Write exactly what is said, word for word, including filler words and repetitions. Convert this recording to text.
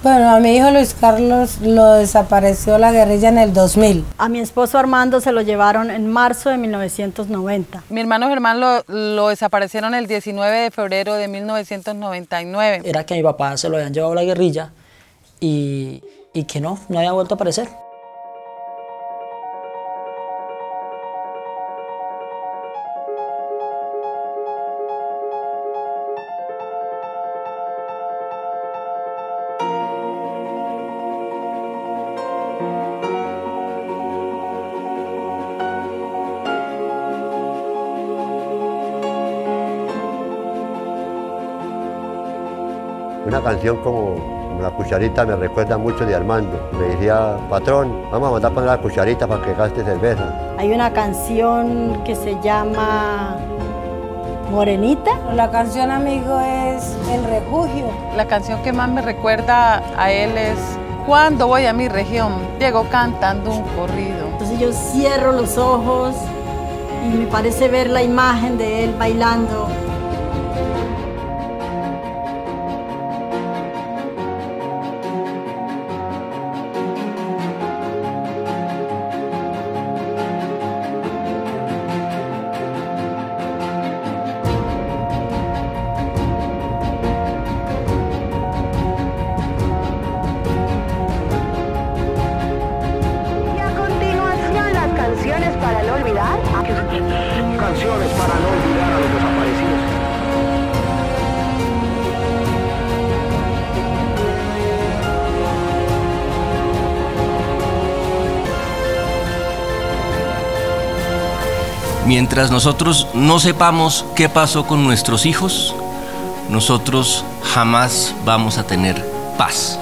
Bueno, a mi hijo Luis Carlos lo desapareció la guerrilla en el dos mil. A mi esposo Armando se lo llevaron en marzo de mil novecientos noventa. Mi hermano Germán lo, lo desaparecieron el diecinueve de febrero de mil novecientos noventa y nueve. Era que a mi papá se lo habían llevado la guerrilla y, y que no, no había vuelto a aparecer. Una canción como La Cucharita me recuerda mucho de Armando. Me decía, patrón, vamos a mandar a poner la cucharita para que gaste cerveza. Hay una canción que se llama Morenita. La canción, amigo, es El Refugio. La canción que más me recuerda a él es Cuando voy a mi región, llego cantando un corrido. Entonces yo cierro los ojos y me parece ver la imagen de él bailando. Para no olvidar. Canciones para no olvidar a los desaparecidos. Mientras nosotros no sepamos qué pasó con nuestros hijos, nosotros jamás vamos a tener paz.